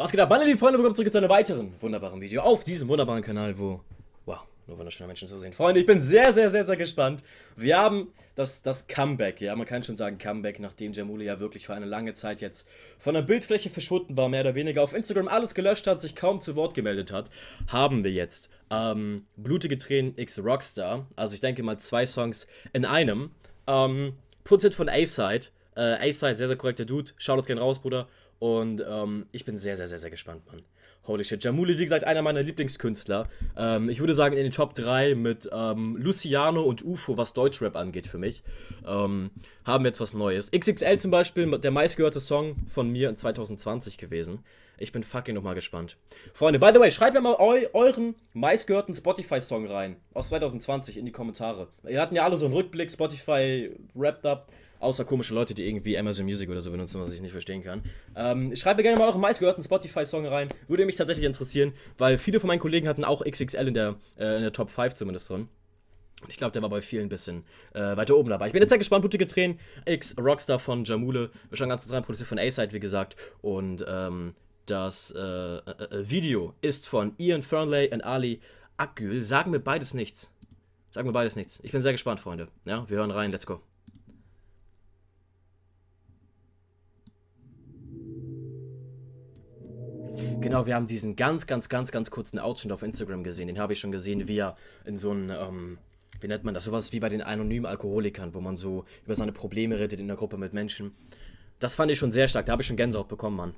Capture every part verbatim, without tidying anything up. Was geht ab, meine lieben Freunde, willkommen zurück zu einem weiteren wunderbaren Video auf diesem wunderbaren Kanal, wo, wow, nur wunderschöne Menschen zu sehen. Freunde, ich bin sehr, sehr, sehr, sehr gespannt. Wir haben das, das Comeback, ja, man kann schon sagen Comeback, nachdem Jamule ja wirklich für eine lange Zeit jetzt von der Bildfläche verschwunden war, mehr oder weniger, auf Instagram alles gelöscht hat, sich kaum zu Wort gemeldet hat, haben wir jetzt ähm, Blutige Tränen x Rockstar, also ich denke mal zwei Songs in einem, ähm, produziert von Aside, äh, Aside, sehr, sehr korrekter Dude, schaut uns gerne raus, Bruder. Und ähm, ich bin sehr, sehr, sehr, sehr gespannt, Mann. Holy shit. Jamule, wie gesagt, einer meiner Lieblingskünstler. Ähm, ich würde sagen, in den Top drei mit ähm, Luciano und U F O, was Deutschrap angeht für mich. Ähm, haben jetzt was Neues. X X L zum Beispiel, der meistgehörte Song von mir in zwanzig zwanzig gewesen. Ich bin fucking nochmal gespannt. Freunde, by the way, schreibt mir mal eu euren meistgehörten Spotify-Song rein. Aus zwanzig zwanzig in die Kommentare. Wir hatten ja alle so einen Rückblick, Spotify wrapped up. Außer komische Leute, die irgendwie Amazon Music oder so benutzen, was ich nicht verstehen kann. Ähm, schreibt mir gerne mal euren meistgehörten Spotify-Song rein. Würde mich tatsächlich interessieren, weil viele von meinen Kollegen hatten auch X X L in der, äh, in der Top fünf zumindest drin. Und ich glaube, der war bei vielen ein bisschen äh, weiter oben dabei. Ich bin jetzt sehr gespannt. Blutige Tränen, X Rockstar von Jamule. Wir schauen ganz kurz rein, produziert von Aside, wie gesagt. Und ähm, das äh, äh, Video ist von Ian Fernley und Ali Akgül. Sagen mir beides nichts. Sagen mir beides nichts. Ich bin sehr gespannt, Freunde. Ja, wir hören rein. Let's go. Genau, wir haben diesen ganz, ganz, ganz, ganz kurzen Outschnitt auf Instagram gesehen. Den habe ich schon gesehen, wie er in so einem, ähm, wie nennt man das, sowas wie bei den anonymen Alkoholikern, wo man so über seine Probleme redet in der Gruppe mit Menschen. Das fand ich schon sehr stark, da habe ich schon Gänsehaut bekommen, Mann.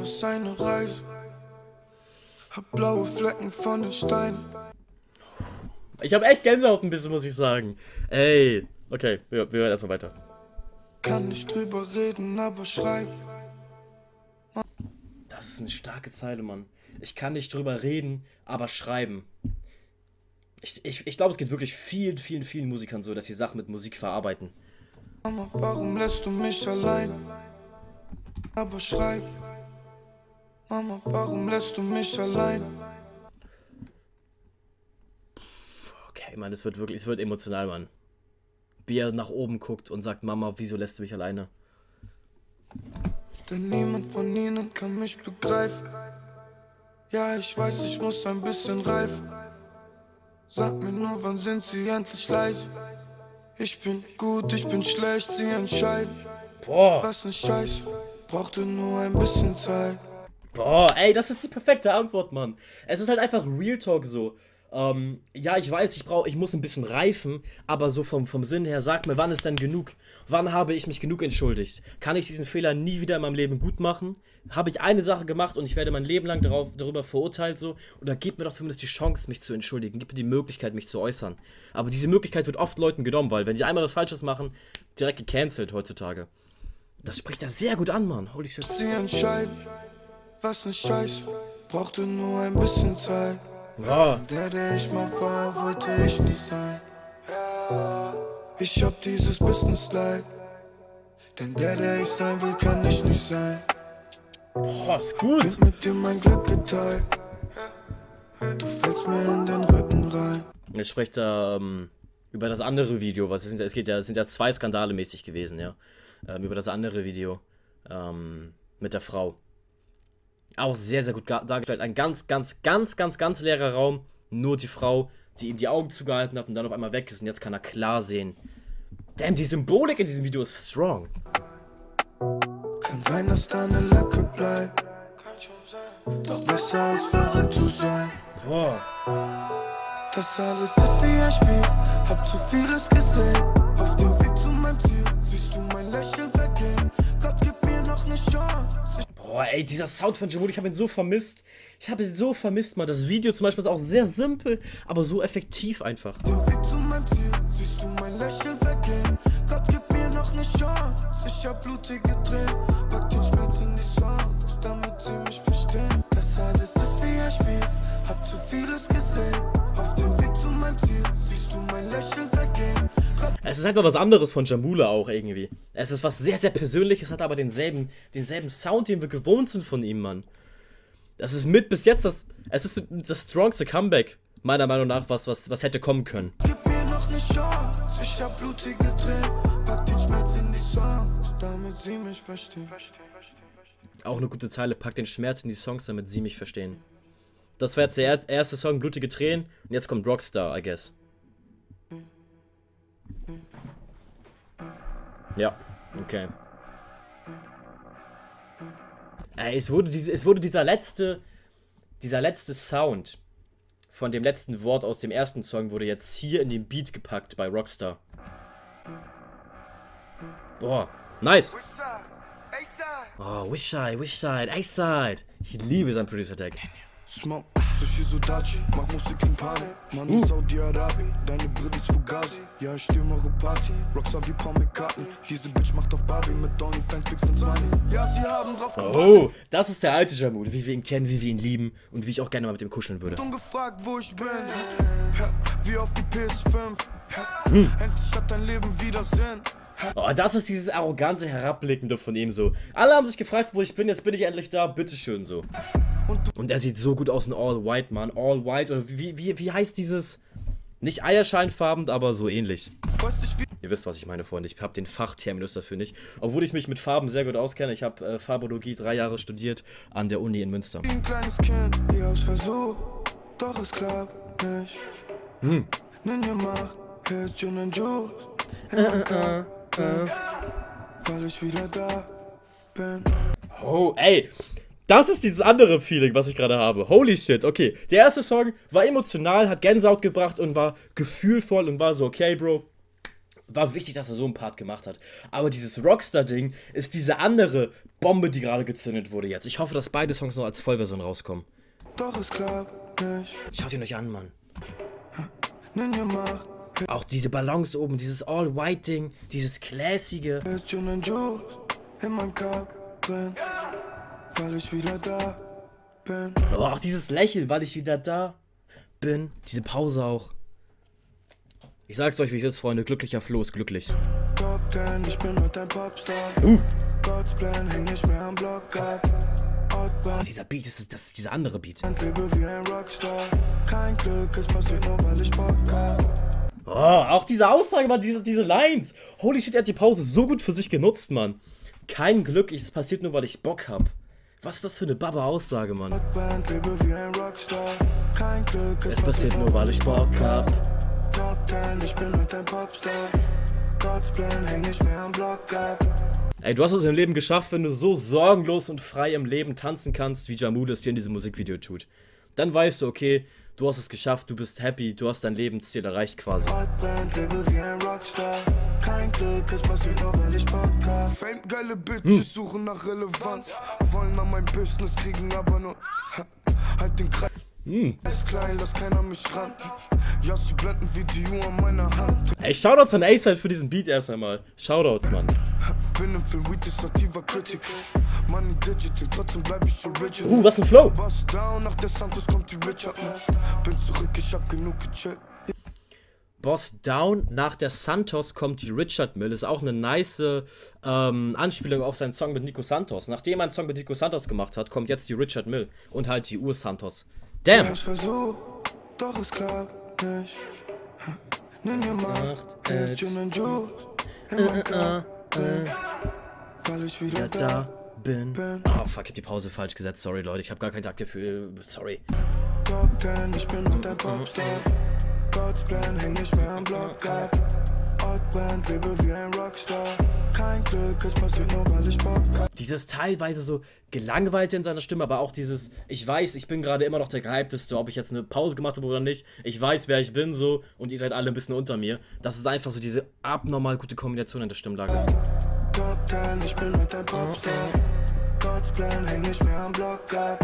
Was eine Reise, hab blaue Flecken von den Steinen. Ich habe echt Gänsehaut ein bisschen, muss ich sagen. Ey, okay, wir, wir hören erstmal weiter. Kann nicht drüber reden, aber schreiben. Das ist eine starke Zeile, Mann. Ich kann nicht drüber reden, aber schreiben. Ich, ich, ich glaube, es geht wirklich vielen, vielen, vielen Musikern so, dass sie Sachen mit Musik verarbeiten. Mama, warum lässt du mich allein? Aber schreiben. Mama, warum lässt du mich allein? Okay, Mann, es wird wirklich, es wird emotional, Mann. Wie er nach oben guckt und sagt, Mama, wieso lässt du mich alleine? Denn niemand von ihnen kann mich begreifen. Ja, ich weiß, ich muss ein bisschen reifen. Sag mir nur, wann sind sie endlich leise? Ich bin gut, ich bin schlecht, sie entscheiden. Boah. Was ne Scheiße, brauchte nur ein bisschen Zeit. Boah, ey, das ist die perfekte Antwort, Mann. Es ist halt einfach Real Talk so. Ähm, ja, ich weiß, ich brauche, ich muss ein bisschen reifen, aber so vom, vom Sinn her, sag mir, wann ist denn genug? Wann habe ich mich genug entschuldigt? Kann ich diesen Fehler nie wieder in meinem Leben gut machen? Habe ich eine Sache gemacht und ich werde mein Leben lang darauf, darüber verurteilt so? Oder gib mir doch zumindest die Chance, mich zu entschuldigen, gib mir die Möglichkeit, mich zu äußern. Aber diese Möglichkeit wird oft Leuten genommen, weil wenn die einmal was Falsches machen, direkt gecancelt heutzutage. Das spricht da sehr gut an, Mann. Holy shit. Sie entscheiden, was ne Scheiße, brauchte nur ein bisschen Zeit. Ja. Der, der ich mal war, wollte ich nicht sein. Ja. Ich hab dieses Business Leid. Denn der, der ich sein will, kann ich nicht sein. Boah, ist gut. Ich hab mit dir mein Glück geteilt. Du fällst mir in den Rücken rein. Jetzt spricht er ähm, über das andere Video. Was ist, es geht ja, es sind ja zwei Skandale mäßig gewesen, ja. Ähm, über das andere Video ähm, mit der Frau. Auch sehr, sehr gut dargestellt. Ein ganz, ganz, ganz, ganz, ganz leerer Raum. Nur die Frau, die ihm die Augen zugehalten hat und dann auf einmal weg ist. Und jetzt kann er klar sehen. Damn, die Symbolik in diesem Video ist strong. Kann sein, dass da eine Lücke bleibt. Kann schon sein. Doch besser als verrückt zu sein. Boah. Das alles ist wie ein Spiel. Hab zu vieles gesehen. Auf dem Weg zu meinem Ziel. Siehst du mein Lächeln vergehen. Gott gibt mir noch eine Chance. Boah, ey, dieser Sound von Jamule, ich habe ihn so vermisst. Ich habe ihn so vermisst, Mann. Das Video zum Beispiel ist auch sehr simpel, aber so effektiv einfach. Es ist halt mal was anderes von Jamule auch irgendwie. Es ist was sehr, sehr Persönliches, hat aber denselben, denselben Sound, den wir gewohnt sind von ihm, Mann. Das ist mit bis jetzt das, es ist das strongste Comeback, meiner Meinung nach was, was, was hätte kommen können. Gib mir noch eine Chance, ich hab blutige Tränen, pack den Schmerz in die Songs, damit sie mich verstehen. Auch eine gute Zeile, pack den Schmerz in die Songs, damit sie mich verstehen. Das war jetzt der erste Song, Blutige Tränen, und jetzt kommt Rockstar, I guess. Ja, okay. Ey, es wurde, diese, es wurde dieser letzte, dieser letzte Sound von dem letzten Wort aus dem ersten Song wurde jetzt hier in den Beat gepackt bei Rockstar. Boah, nice. Oh, Wishside, Wishside, Aside. Ich liebe seinen Producer-Tag. Uh. Oh, das ist der alte Jamule, wie wir ihn kennen, wie wir ihn lieben und wie ich auch gerne mal mit ihm kuscheln würde. Hm. Oh, das ist dieses arrogante Herabblickende von ihm so. Alle haben sich gefragt, wo ich bin, jetzt bin ich endlich da, bitteschön so. Und er sieht so gut aus in All White, Mann. All White, oder wie, wie, wie heißt dieses? Nicht eierscheinfarben, aber so ähnlich. Ihr wisst, was ich meine, Freunde. Ich habe den Fachterminus dafür nicht. Obwohl ich mich mit Farben sehr gut auskenne. Ich habe äh, Farbologie drei Jahre studiert an der Uni in Münster. Hm. Oh, ey. Das ist dieses andere Feeling, was ich gerade habe. Holy shit, okay. Der erste Song war emotional, hat Gänsehaut gebracht und war gefühlvoll und war so, okay, Bro. War wichtig, dass er so einen Part gemacht hat. Aber dieses Rockstar-Ding ist diese andere Bombe, die gerade gezündet wurde jetzt. Ich hoffe, dass beide Songs noch als Vollversion rauskommen. Doch, es klappt nicht. Schaut ihn euch an, Mann. Auch diese Balance oben, dieses All-White-Ding, dieses Classige. In meinem Cup drin. Weil ich wieder da bin. Aber auch dieses Lächeln, weil ich wieder da bin. Diese Pause auch. Ich sag's euch, wie es ist, Freunde. Glücklicher Flo ist glücklich. Uh. Oh, dieser Beat, das ist, das ist dieser andere Beat. Oh, auch diese Aussage, Mann, diese, diese Lines. Holy shit, er hat die Pause so gut für sich genutzt, Mann. Kein Glück, es passiert nur, weil ich Bock hab. Was ist das für eine Baba-Aussage, Mann? Es passiert nur, weil ich Bock hab. Ey, du hast es im Leben geschafft, wenn du so sorgenlos und frei im Leben tanzen kannst, wie Jamule es dir in diesem Musikvideo tut. Dann weißt du, okay, du hast es geschafft, du bist happy, du hast dein Lebensziel erreicht quasi. Hm. Ey, Shoutouts an Ace halt für diesen Beat erst einmal. Shoutouts, Mann. Uh, was ein Flow. Boss Down, nach der Santos kommt die Richard Mill. Ist auch eine nice ähm, Anspielung auf seinen Song mit Nico Santos. Nachdem er einen Song mit Nico Santos gemacht hat, kommt jetzt die Richard Mill und halt die Ur Santos. Damn! Doch es klappt nicht. Nimm dir Macht, hält einen Juice in meinem Cup drin, weil ich wieder da bin. Ah, fuck, ich hab die Pause falsch gesetzt. Sorry, Leute, ich hab gar kein Taktgefühl. Sorry. Top Ten, ich bin mit deinem Popstar. God's Plan, häng nicht mehr am Block ab. Outband, lebe wie ein Rockstar. Kein Glück, es passiert nur, weil ich Bock hab. Dieses teilweise so Gelangweilte in seiner Stimme, aber auch dieses, ich weiß, ich bin gerade immer noch der Gehypteste, ob ich jetzt eine Pause gemacht habe oder nicht. Ich weiß, wer ich bin, so, und ihr seid alle ein bisschen unter mir. Das ist einfach so diese abnormal gute Kombination in der Stimmlage. Top Ten, ich bin mit deinem Popstar. God's Plan, häng nicht mehr am Block ab.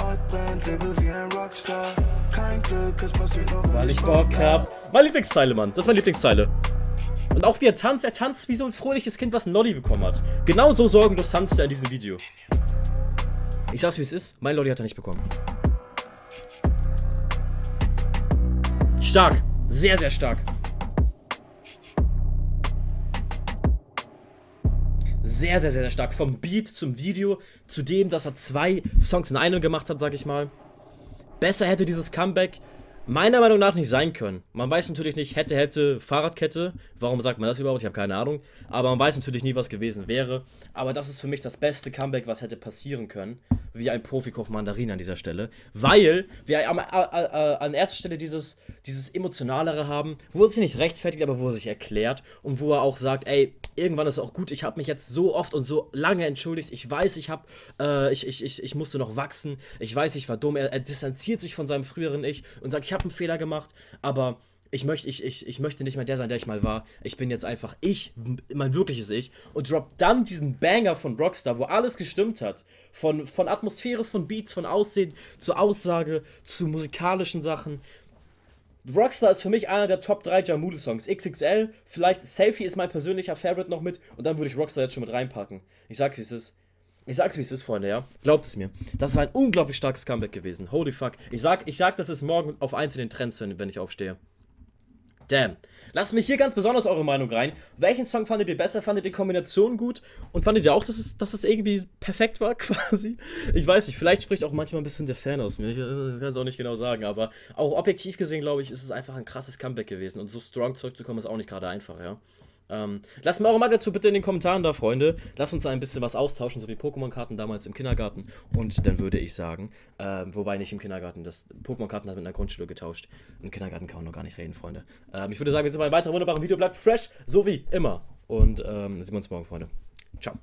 Outband, lebe wie ein Rockstar. Kein Glück, es passiert nur, weil ich Bock hab. Meine Lieblingsteile, Mann. Das ist meine Lieblingsteile. Und auch wie er tanzt, er tanzt wie so ein fröhliches Kind, was ein Lolli bekommen hat. Genau so sorgenlos tanzt er in diesem Video. Ich sag's, wie es ist. Mein Lolli hat er nicht bekommen. Stark. Sehr, sehr stark. Sehr, sehr, sehr, sehr stark. Vom Beat zum Video, zu dem, dass er zwei Songs in einem gemacht hat, sag ich mal. Besser hätte dieses Comeback meiner Meinung nach nicht sein können. Man weiß natürlich nicht, hätte, hätte, Fahrradkette. Warum sagt man das überhaupt? Ich habe keine Ahnung. Aber man weiß natürlich nie, was gewesen wäre. Aber das ist für mich das beste Comeback, was hätte passieren können. Wie ein Profikoch Mandarin an dieser Stelle. Weil wir an, an erster Stelle dieses, dieses Emotionalere haben, wo er sich nicht rechtfertigt, aber wo er sich erklärt. Und wo er auch sagt, ey, irgendwann ist es auch gut. Ich habe mich jetzt so oft und so lange entschuldigt. Ich weiß, ich, hab, äh, ich, ich, ich, ich musste noch wachsen. Ich weiß, ich war dumm. Er, er distanziert sich von seinem früheren Ich und sagt, ich habe einen Fehler gemacht, aber ich möchte, ich, ich, ich möchte nicht mehr der sein, der ich mal war. Ich bin jetzt einfach ich, mein wirkliches Ich. Und droppt dann diesen Banger von Rockstar, wo alles gestimmt hat. Von, von Atmosphäre, von Beats, von Aussehen, zur Aussage, zu musikalischen Sachen. Rockstar ist für mich einer der Top drei Jamule-Songs. X X L, vielleicht Selfie ist mein persönlicher Favorite noch mit. Und dann würde ich Rockstar jetzt schon mit reinpacken. Ich sag's, wie es ist. Ich sag's, wie es ist, Freunde, ja? Glaubt es mir. Das war ein unglaublich starkes Comeback gewesen. Holy fuck. Ich sag, ich sag, das ist morgen auf eins in den Trends, wenn ich aufstehe. Damn. Lasst mich hier ganz besonders eure Meinung rein. Welchen Song fandet ihr besser? Fandet ihr Kombination gut? Und fandet ihr auch, dass es, dass es irgendwie perfekt war, quasi? Ich weiß nicht, vielleicht spricht auch manchmal ein bisschen der Fan aus mir. Ich kann es auch nicht genau sagen, aber auch objektiv gesehen, glaube ich, ist es einfach ein krasses Comeback gewesen. Und so strong zurückzukommen, ist auch nicht gerade einfach, ja? Ähm, lasst mir eure Meinung dazu bitte in den Kommentaren da, Freunde. Lasst uns ein bisschen was austauschen, so wie Pokémon-Karten damals im Kindergarten. Und dann würde ich sagen, äh, wobei nicht im Kindergarten, das Pokémon-Karten hat mit einer Grundschule getauscht. Im Kindergarten kann man noch gar nicht reden, Freunde. Ähm, ich würde sagen, wir sind bei einem weiteren wunderbaren Video. Bleibt fresh, so wie immer. Und ähm, dann sehen wir uns morgen, Freunde. Ciao.